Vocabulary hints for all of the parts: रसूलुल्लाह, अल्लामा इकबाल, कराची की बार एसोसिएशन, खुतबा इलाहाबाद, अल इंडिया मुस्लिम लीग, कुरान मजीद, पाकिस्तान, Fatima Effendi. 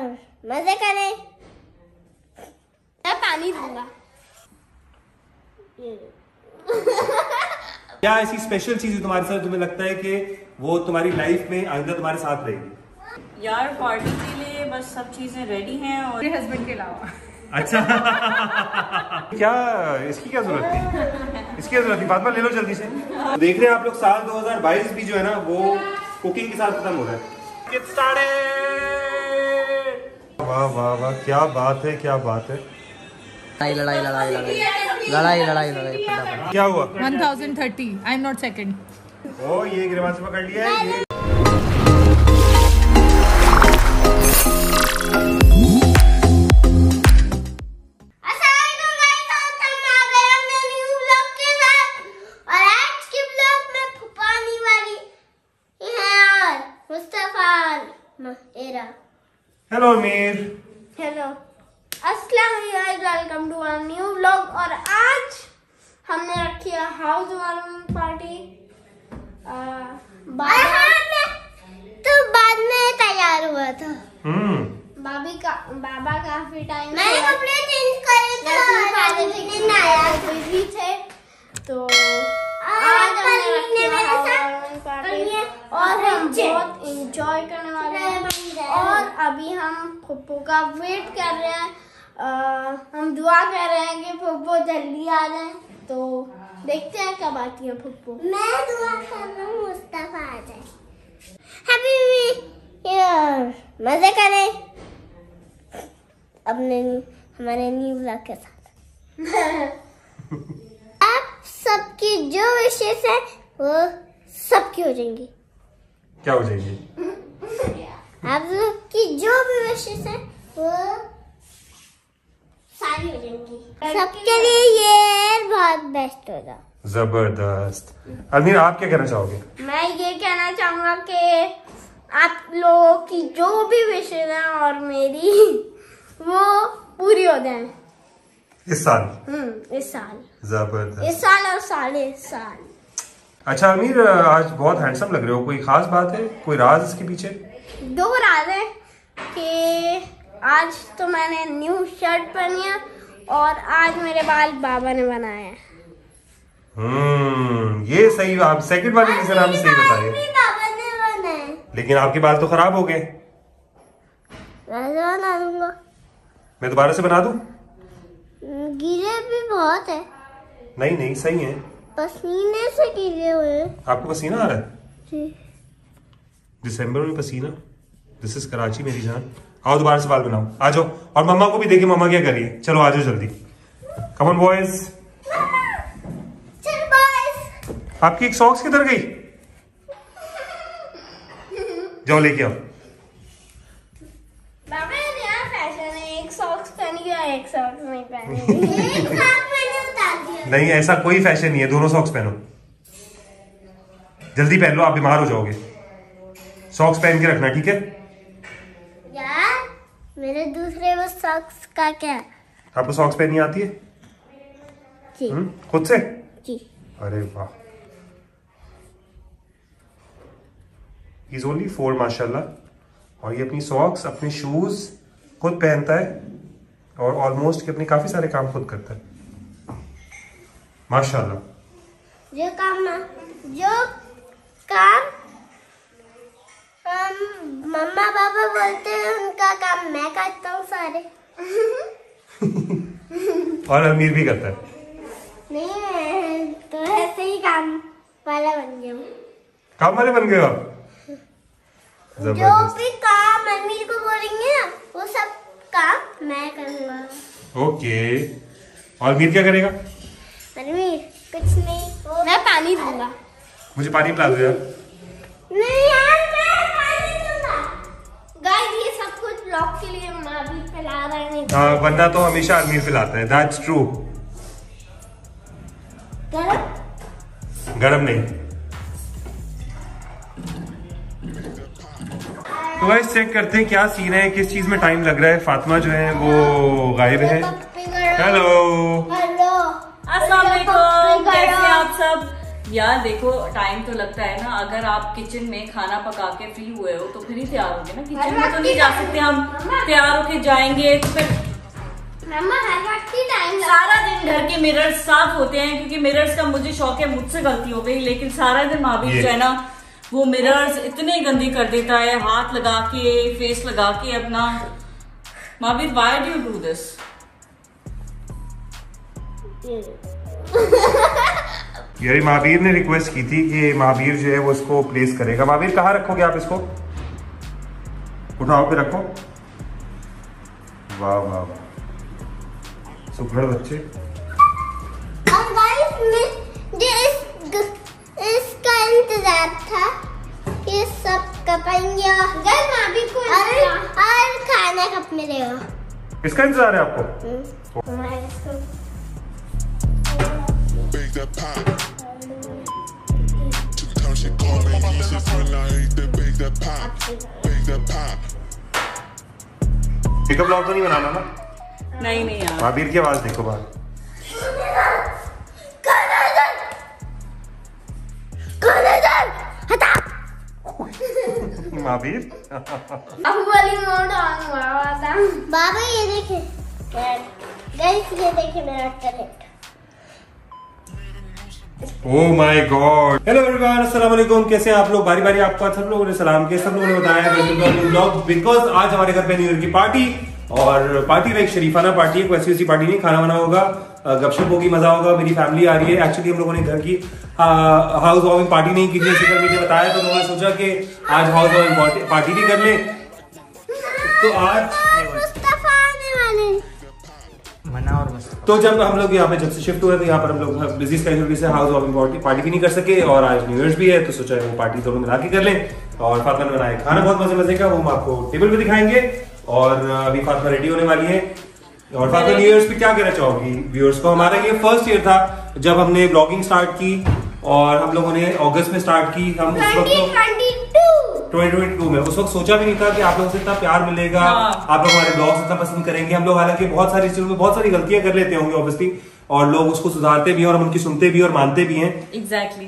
मजे करें। मैं पानी दूंगा। क्या ऐसी स्पेशल चीज तुम्हारे साथ तुम्हें लगता है कि वो तुम्हारी लाइफ में आइंदा तुम्हारे साथ रहेगी? यार पार्टी के लिए बस सब चीजें रेडी हैं और हस्बैंड के अलावा। अच्छा क्या इसकी क्या जरूरत थी, इसकी क्या जरूरत थी? फातिमा ले लो जल्दी से। देख रहे हैं आप लोग साल 2022 भी जो है ना वो कुकिंग के साथ खत्म हो रहा है। Get started. वाह वाह वाह क्या बात है, क्या बात है। लड़ाई लड़ाई लड़ाई लड़ाई लड़ाई लड़ाई क्या हुआ? 1030 आई एम नॉट सेकंड। ओ ये गिरवा से पकड़ लिया है ये। अस्सलाम वालेकुम गाइस, आ गए हमने न्यू व्लॉग के साथ और आज के व्लॉग में फुपानी वाली यार मुस्तफा एरा। Hello Amir. Hello welcome to our new vlog. और आज हमने रखी है हाउस वार्मिंग पार्टी। तो बाद में तैयार हुआ था। बाबा काफी टाइम मैंने कपड़े चेंज करे थे ना आया कोई भी थे तो आज हमने रखी है हाउस वार्मिंग पार्टी और हम बहुत एंजॉय करने वाले हैं। और अभी हम पप्पू का वेट कर रहे हैं। हम दुआ कर रहे हैं कि पप्पू जल्दी आ जाए, तो देखते हैं कब आती है पप्पू। मैं दुआ कर रहा हूँ मुस्तफा आ जाए। हैप्पी न्यू ईयर, मजे करें अपने हमारे न्यू व्लॉग के साथ। आप सबकी जो विशेष है वो सबकी हो जाएंगी। क्या हो जाएंगी? आप सबकी जो भी विशेष है वो सारी हो जाएंगी सबके लिए। ये बहुत बेस्ट होगा, जबरदस्त। अमीर आप क्या कहना चाहोगे? मैं ये कहना चाहूंगा कि आप लोगों की जो भी विशेष है और मेरी वो पूरी हो जाए इस साल। इस साल जबरदस्त, इस साल और साले साल। अच्छा अमीर आज बहुत हैंडसम लग रहे हो, कोई खास बात है, कोई राज इसके पीछे? दो राज है कि आज तो मैंने न्यू शर्ट पहनी है और आज मेरे बाल बाबा ने बनाए हैं। ये सही, आप सेकंड वाले रीजन आप सही बता रहे हैं। बाबा ने बनाए लेकिन आपके बाल तो खराब हो गए। मैं दोबारा से बना दूं? गीले भी बहुत है। नहीं नहीं सही है, पसीने से गीले हुए। आपको पसीना आ रहा है जी? दिसंबर में पसीना। दिस इज कराची मेरी जान। आओ दोबारा से बाल बनाओ, आ जाओ। और मम्मा को भी देखिए मम्मा क्या कर रही है। चलो आ जाओ जल्दी। Come on boys. चल बॉयज। आपकी एक सॉक्स किधर गई? जाओ लेके आओ। बाबा नया फैशन है, एक सॉक्स पहनी है एक सॉक्स नहीं पहनी। एक सॉक्स मैंने उतार दिया। नहीं ऐसा कोई फैशन नहीं है, दोनों सॉक्स पहनो। जल्दी पहन लो, आप बीमार हो जाओगे। सॉक्स पहन के रखना ठीक है? मेरे दूसरे वो सॉक्स का क्या? आपको सॉक्स पहननी आती है जी? खुद से जी। अरे वाह, ही इज ओनली 4 माशाल्लाह। और ये अपनी सॉक्स अपने शूज खुद पहनता है और ऑलमोस्ट के अपने काफी सारे काम खुद करता है माशाल्लाह। जो काम मम्मा पापा बोलते हैं उनका काम मैं करता हूँ सारे। और अमीर भी करता है। नहीं मैं तो ऐसे ही काम वाला बन गया हूँ। काम वाले बन गए आप? जो भी काम अमीर को बोलेंगे ना वो सब काम मैं करूँगा। ओके और अमीर क्या करेगा? अमीर कुछ नहीं, मैं पानी दूंगा। मुझे पानी पिला दो यार। नहीं यार के लिए मैं भी पिला रहा है। नहीं वरना तो हमेशा आदमी पिलाता है। That's true. गरम गरम नहीं। तो गाइस चेक करते हैं क्या सीन है, किस चीज में टाइम लग रहा है। फातिमा जो है वो गायब है। हेलो हेलो अस्सलाम वालेकुम, कैसे हैं आप सब? यार देखो टाइम तो लगता है ना, अगर आप किचन में खाना पका के फ्री हुए हो तो फिर ही तैयार होंगे ना, किचन में तो नहीं जा सकते हम, तैयार होके जाएंगे तो फिर सारा दिन घर के मिरर्स साफ होते हैं, क्योंकि मिरर्स का मुझे शौक है, मुझसे गलती हो गई, लेकिन सारा दिन महावीर जो है ना वो मिरर्स इतने गंदी कर देता है, हाथ लगा के फेस लगा के अपना। Mahavir why do you do this? यार महावीर ने रिक्वेस्ट की थी कि महावीर जो है वो इसको प्लेस करेगा। महावीर कहाँ रखोगे आप इसको? उठाओ के रखो। वाह वाह वाह, सुखड़ बच्चे। और गाइस मैं जो इसका इंतजार था कि सब कपेंगे और महावीर को और खाना कब मिलेगा, इसका इंतजार है आपको। ब्लॉग तो नहीं बनाना ना? नहीं नहीं यार। महावीर की आवाज देखो बाहर। महावीर बाबा ये देखे गाइस, ये देखे मेरा talent. Oh my God! Hello everyone, Assalamualaikum। कैसे हैं आप लोग? बारी बारी आपका सब लोगों ने सलाम किया, सब लोगों ने बताया बिकॉज आज हमारे घर पे न्यू ईयर की पार्टी, और पार्टी में एक शरीफाना पार्टी है, कोई ऐसी पार्टी नहीं, खाना वाना होगा, गपशप होगी, मजा होगा। मेरी फैमिली आ रही है। एक्चुअली हम लोगों ने घर की हाउस वार्मिंग पार्टी नहीं की थी, इसलिए मैंने बताया तो उन्होंने सोचा कि आज हाउस वार्मिंग पार्टी भी कर ले। तो आज तो जब हम लोग यहाँ पे जब से शिफ्ट हुए तो यहाँ पर हम लोग बिजी स्केड्यूल से हाउस वार्मिंग पार्टी भी नहीं कर सके, और आज न्यू ईयर भी है तो सोचा वो पार्टी दोनों मिला के कर लें। और फातिमा ने बनाया खाना बहुत मजे मजे का, वो हम आपको टेबल पे दिखाएंगे, और अभी फातिमा रेडी होने वाली है। और फातिमा न्यू ईयर पे क्या कहना चाहोगी व्यूअर्स को? हमारा ये फर्स्ट ईयर था जब हमने ब्लॉगिंग स्टार्ट की, और हम लोगों ने अगस्त में स्टार्ट की, हम 2022 में। उस वक्त सोचा भी नहीं था कि आप लोगों से इतना प्यार मिलेगा, आप लोग हमारे ब्लॉग्स इतना पसंद करेंगे। हम लोग हालांकि बहुत सारी चीजों में बहुत सारी गलतियां कर लेते होंगे ऑब्वियसली, और लोग उसको सुधारते भी हैं और हम उनकी सुनते भी और मानते भी हैं। एग्जैक्टली।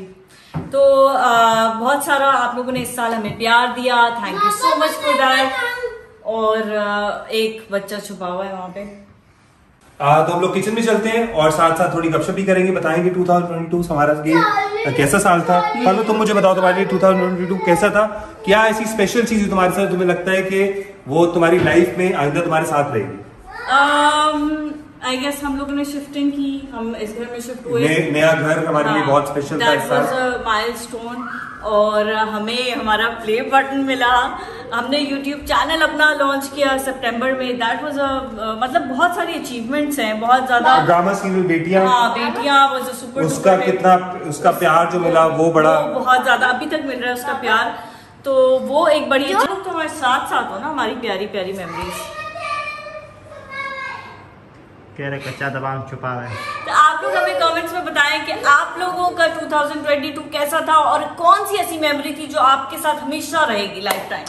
तो बहुत सारा आप लोगों ने इस साल हमें प्यार दिया, thank you so much for that. और एक बच्चा छुपा हुआ है वहाँ पे। तो हम लोग किचन में चलते हैं और साथ साथ थोड़ी गपशप भी करेंगे, बताएंगे 2022 हमारा कैसा साल था। पर तुम मुझे बताओ तुम्हारे लिए 2022 कैसा था? क्या ऐसी स्पेशल चीज तुम्हारे साथ तुम्हें लगता है कि वो तुम्हारी लाइफ में आइंदा तुम्हारे साथ रहेगी? आई गेस हम लोगों ने शिफ्टिंग की, हम इस घर में शिफ्ट हुए, नया घर हमारे लिए बहुत स्पेशल था, माइलस्टोन। और हमें हमारा प्ले बटन मिला, हमने यूट्यूब चैनल अपना लॉन्च किया सितंबर में। दैट वाज मतलब बहुत सारी अचीवमेंट्स हैं, बहुत ज्यादा। ड्रामा सीरियल बेटियां, हाँ बेटियां वाज अ सुपर, उसका कितना उसका प्यार जो मिला वो बड़ा, वो बहुत ज्यादा अभी तक मिल रहा है उसका प्यार, तो वो एक बड़ी अचीवमेंट। तो हमारे साथ साथ हो ना हमारी प्यारी प्यारी मेमोरीज। कच्चा दबाव छुपा है। तो आप लोग हमें कमेंट्स में बताएं कि आप लोगों का 2022 कैसा था, और कौन सी ऐसी मेमोरी थी जो आपके साथ हमेशा रहेगी लाइफ टाइम।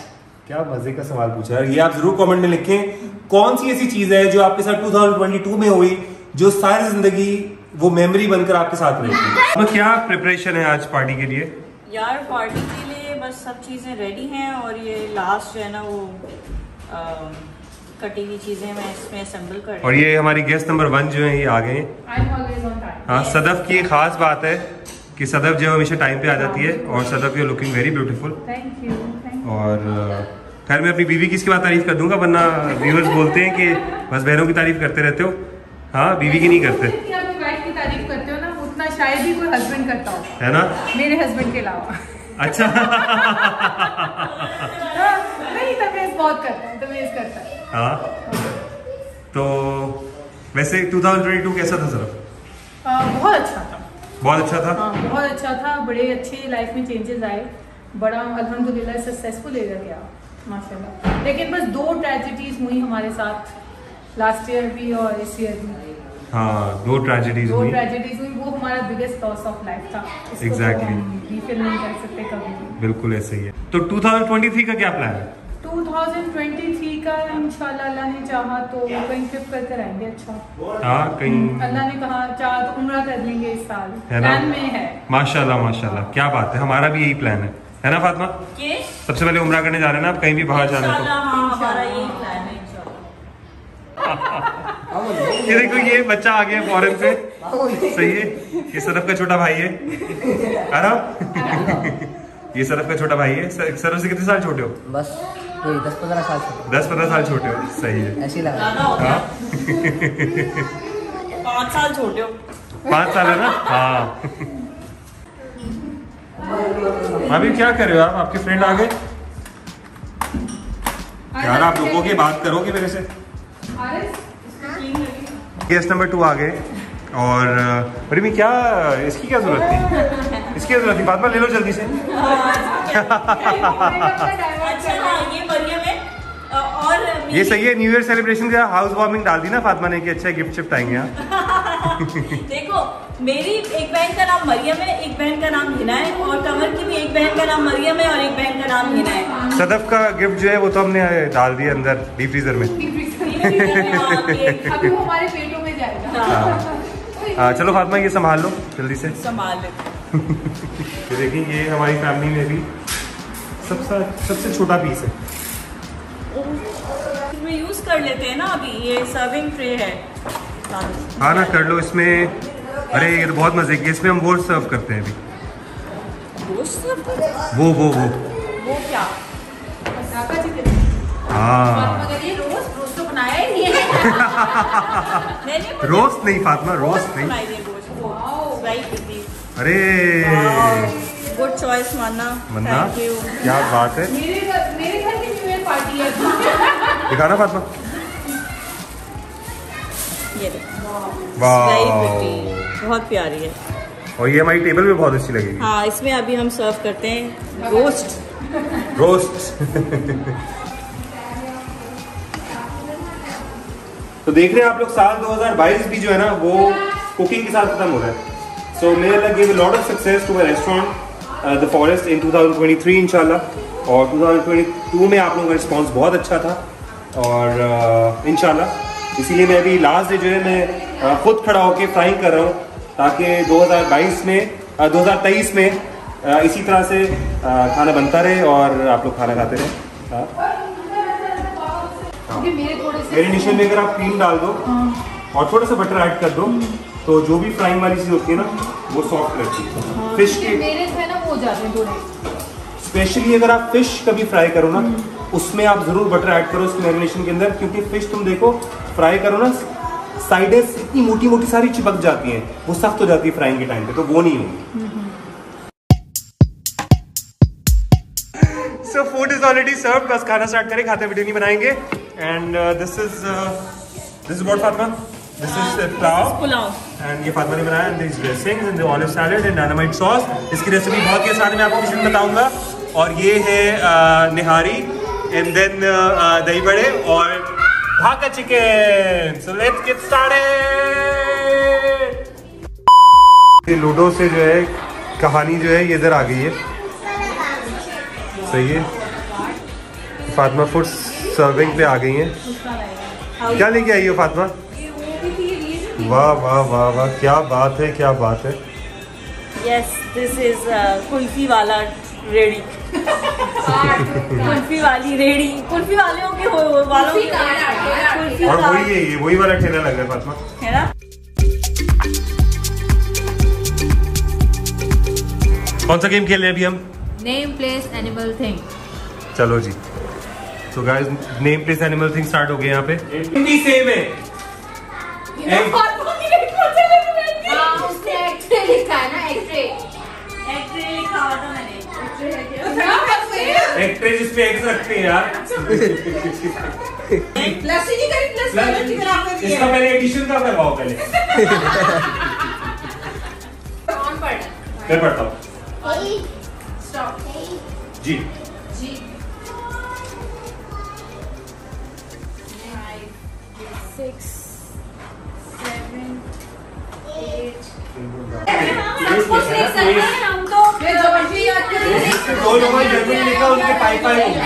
क्या मजे का सवाल पूछा है ये, आप जरूर कमेंट में लिखें कौन सी ऐसी चीज है जो आपके साथ 2022 में हुई जो सारी जिंदगी वो मेमोरी बनकर आपके साथ रहेगी। तो क्या प्रिपरेशन है आज पार्टी के लिए? यार पार्टी के लिए बस सब चीजें रेडी हैं, और ये लास्ट जो है ना वो कटी हुई चीजें मैं इसमें असेंबल कर रही हूं। और ये हमारी गेस्ट नंबर 1 जो है ये आ गए। हाँ, सदफ की खास बात है कि सदफ जो हमेशा टाइम पे आ जाती है, और Sadaf you looking very beautiful. Thank you. और खैर मैं अपनी बीवी की इसके बाद तारीफ कर दूंगा, वरना व्यूअर्स बोलते हैं कि बस बहनों की तारीफ करते रहते हो। हाँ बीवी की नहीं करते, वाइफ की तारीफ करते हो ना, उतना शायद ही कोई हस्बैंड करता हो, है ना, मेरे हस्बैंड के अलावा। अच्छा नहीं तमीज बहुत करता है, तमीज करता है। हाँ तो वैसे 2022 कैसा था सर? बहुत अच्छा था, बहुत अच्छा था। हाँ बहुत अच्छा था, बड़े अच्छे लाइफ में चेंजेस आए, बड़ा अल्हम्दुलिल्लाह सक्सेसफुल एरिया गया माशाल्लाह। लेकिन बस 2 ट्रेजेडीज हुई हमारे साथ, लास्ट ईयर भी और इस ईयर भी। हाँ 2 ट्रेजेडीज हुई, वो हमारा बिगेस्ट लॉस ऑफ लाइफ था। एग्जैक्टली, रिफिल नहीं कर सकते कभी। बिल्कुल ऐसे ही है। तो 2023 का क्या प्लान है? 2023 का इंशाल्लाह अल्लाह ने चाहा तो कहीं ट्रिप करके रहेंगे। अच्छा अल्लाह ने कहा चाहा तो उम्रा कर लेंगे इस साल, प्लान में है। माशाल्लाह माशाल्लाह क्या बात है, हमारा भी यही प्लान है ना फातिमा? सबसे पहले उम्रा करने जा रहे हैं ना आप कहीं भी बाहर जाने तो? हाँ, हमारा यही प्लान है इंशाल्लाह। ये देखो ये बच्चा आ गया फॉरेन से, सही है। ये सरफ का छोटा भाई है, अरब ये सरफ का छोटा भाई है। सरफ से कितने साल छोटे हो? बस 10-15 साल। 10-15 साल छोटे हो, सही है। ऐसी लगा हाँ 5 साल छोटे हो। 5 साल है ना? हाँ भाभी क्या कर रहे हो आप? आपके फ्रेंड आ गए यार, आप लोगों की बात करोगे मेरे से। गेस्ट नंबर 2 आ गए और अरे भी क्या इसकी क्या जरूरत थी, इसकी क्या जरूरत थी? बात बार ले लो जल्दी से। ये सही है, न्यू ईयर सेलिब्रेशन का हाउस वार्मिंग डाल दी ना फातिमा ने कि अच्छा गिफ्ट शिफ्ट आएंगे आप। देखो मेरी एक बहन का नाम मरियम है, एक बहन का नाम हिना है, और कमर की भी एक बहन का नाम मरियम है और एक बहन का नाम हिना है। सदफ का गिफ्ट जो है वो तो हमने डाल दिया अंदर डीप फ्रीजर में, अभी वो हमारे पेटों में जाएगा। चलो फातिमा ये संभाल लो जल्दी से, संभाल लो। देखिए ये हमारी फैमिली में भी सबसे छोटा पीस है, इसमें यूज कर लेते हैं ना। अभी ये सर्विंग ट्रे है, हाँ ना कर लो इसमें। अरे ये तो बहुत मजे की, इसमें हम वो सर्व करते हैं अभी। वो क्या हाँ रोस्ट नहीं फातिमा, रोस्ट नहीं। अरे गुड चॉइस मन्ना, क्या बात है। मेरे घर की न्यू ईयर पार्टी है, दिखाना फातिमा। ये वाह बहुत प्यारी है और ये हमारी टेबल पे बहुत अच्छी लगेगी। हाँ इसमें अभी हम सर्व करते हैं रोस्ट। तो देख रहे हैं आप लोग साल 2022 भी जो है ना वो कुकिंग के साथ खत्म हो रहा है। So May Allah gave a lot of success to my restaurant, The Forest in 2023 इंशाल्लाह, और 2022 में आप लोगों का रिस्पॉन्स बहुत अच्छा था और इंशाल्लाह इसीलिए मैं अभी लास्ट डे जो है मैं खुद खड़ा होकर फ्राइंग कर रहा हूँ ताकि 2023 में इसी तरह से खाना बनता रहे और आप लोग खाना खाते रहे। मेरे डिश में अगर आप क्रीम डाल दो और थोड़ा सा बटर ऐड कर दो तो जो भी फ्राइंग वाली चीज होती है ना वो सॉफ्ट रहती है। फिश के मेरे से ना हो जाते हैं थोड़े, स्पेशली अगर आप फिश कभी फ्राई करो ना उसमें आप जरूर बटर ऐड करो उस मैरिनेशन के अंदर, क्योंकि फिश तुम देखो फ्राई करो ना साइडेस इतनी मोटी मोटी सारी चिपक जाती हैं, वो सख्त हो जाती है फ्राइंग के टाइम पे, तो वो नहीं होगी। So food is already serve, बस खाना स्टार्ट करें, खाते वीडियो नहीं बनाएंगे। And this is what Fatima, this is the pulao and ये फातिमा ने बनाया and these dressings and the olive salad and dynamite sauce। इसकी रेसिपी बहुत ही आसान है, मैं आपको किसी दिन बताऊंगा। और ये है निहारी and then दही बड़े और Dhaka chicken. So let's get started। Ludo से जो है कहानी जो है ये इधर आ गई है, सही है। फातिमा फूड सर्विंग पे आ गई है। क्या लेके आई हो फातिमा? वाह वाह वाह वाह क्या बात है, क्या बात है। यस दिस इज कुल्फी वाला रेडी। कुल्फी वाली रेडी, कुल्फी वालों के वालों की। और वही है ये वही वाला ठेला लग रहा है फातिमा, है ना? कौन सा गेम खेल रहे हैं अभी हम? Name place animal thing. चलो जी तो guys name place animal thing start हो गए। यहाँ पे हिंदी सेम है जी जी। हम तो दो लोगों ने जरूर लिखा उनके पाई पाई हो गया।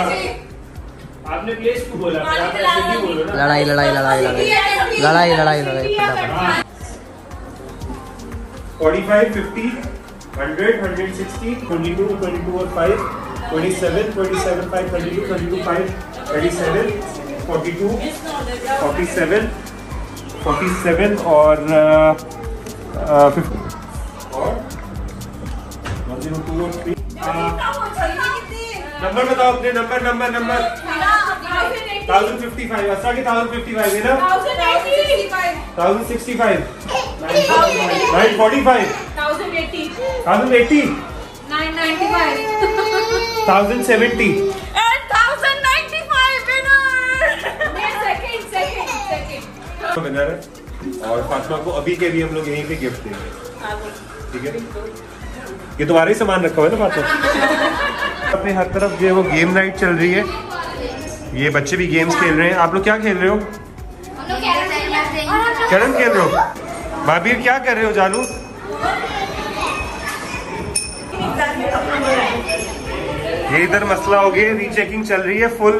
आपने प्लेस क्यों बोला? लड़ाई लड़ाई लड़ाई लड़ाई लड़ाई लड़ाई लड़ाई। 45, 50, 100, 160, 22, 22 और 5, 27, 27, 5, 27, 42, 47, 47 और 50 और 102 और 3। नंबर बताओ अपने नंबर नंबर नंबर 1055 असा के 1055 है ना 1065 945 1080 995 1070 1095 विनर। सेकंड विनर है और फातिमा को अभी के भी हम लोग यहीं पे गिफ्ट देंगे, ठीक है? ये तुम्हारा ही सामान रखा हुआ है ना फातिमा। अपने हर तरफ जो है वो गेम नाइट चल रही है, ये बच्चे भी गेम्स खेल रहे हैं। आप लोग क्या खेल रहे हो? कैरम खेल रहे हो? भाभी क्या कर रहे हो? जालू ये इधर मसला हो गया, रीचेकिंग चल रही है, फुल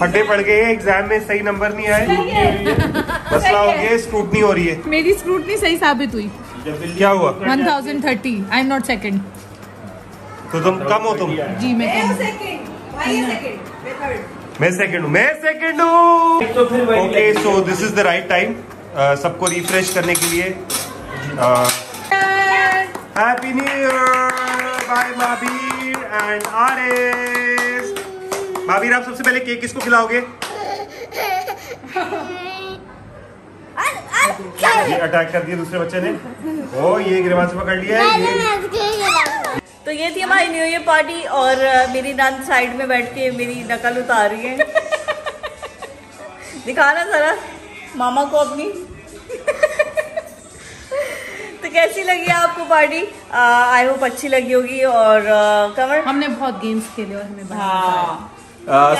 फड्डे पड़ गए हैं, एग्जाम में सही नंबर नहीं आए, मसला हो गया, स्क्रूटनी हो रही है। मेरी स्क्रूटनी सही साबित हुई। क्या हुआ? 1030। I am not second. तो तुम कम हो तुम? जी मैं सेकंड हूँ। Okay, so this is the right time सबको रिफ्रेश करने के लिए। Happy new year by Mahavir and RS. Mahavir, आप सबसे पहले केक किसको खिलाओगे? ये अटैक कर दिया दूसरे बच्चे ने। ओ, ये गिरवा से पकड़ लिया है। तो ये थी हमारी न्यू ईयर पार्टी और मेरी नंद साइड में बैठ के मेरी नकल उतार रही है। दिखाना जरा मामा को अपनी। तो कैसी लगी आपको पार्टी? आई होप अच्छी लगी होगी। और कवर हमने बहुत गेम्स खेले और हमें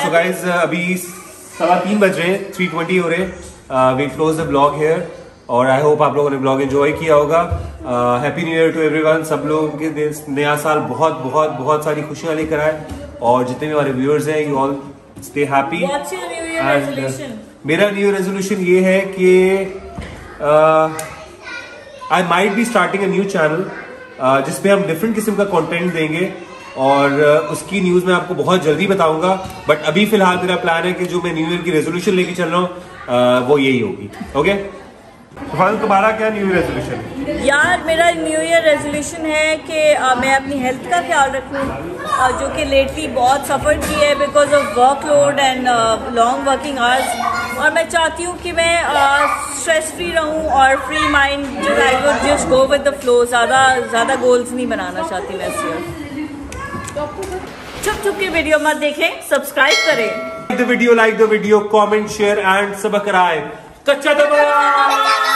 सो गाइस अभी 3:15 बज रहे हैं, 3:20 हो रहे। We close the vlog here और आई होप आप लोगों ने ब्लॉग एंजॉय किया होगा। Happy new year to everyone. सब लोगों के दिन नया साल बहुत बहुत बहुत सारी खुशियाँ लेकर आए और जितने भी हमारे व्यूअर्स हैं यू ऑल स्टे हैप्पी। मेरा न्यू ईयर रेजोल्यूशन ये है कि I might be starting a new channel जिसमें हम डिफरेंट किस्म का कॉन्टेंट देंगे और उसकी न्यूज़ मैं आपको बहुत जल्दी बताऊंगा। बट अभी फिलहाल मेरा प्लान है कि जो मैं न्यू ईयर की रेजोल्यूशन लेके चल रहा हूँ वो यही होगी। ओके, तुम्हारा क्या न्यू ईयर रेजोल्यूशन? यार मेरा न्यू ईयर रेजोल्यूशन है कि मैं अपनी हेल्थ का ख्याल रखूँ जो कि लेटली बहुत सफ़र की है because of work load and long working hours. और मैं चाहती हूँ कि मैं स्ट्रेस फ्री रहूँ और free mind just go with the flow. ज़्यादा गोल्स नहीं बनाना चाहती मैं इस ईयर। चुप के वीडियो मत देखें, सब्सक्राइब करें। Like the video, comment, share and subscribe. कच्चा दबा।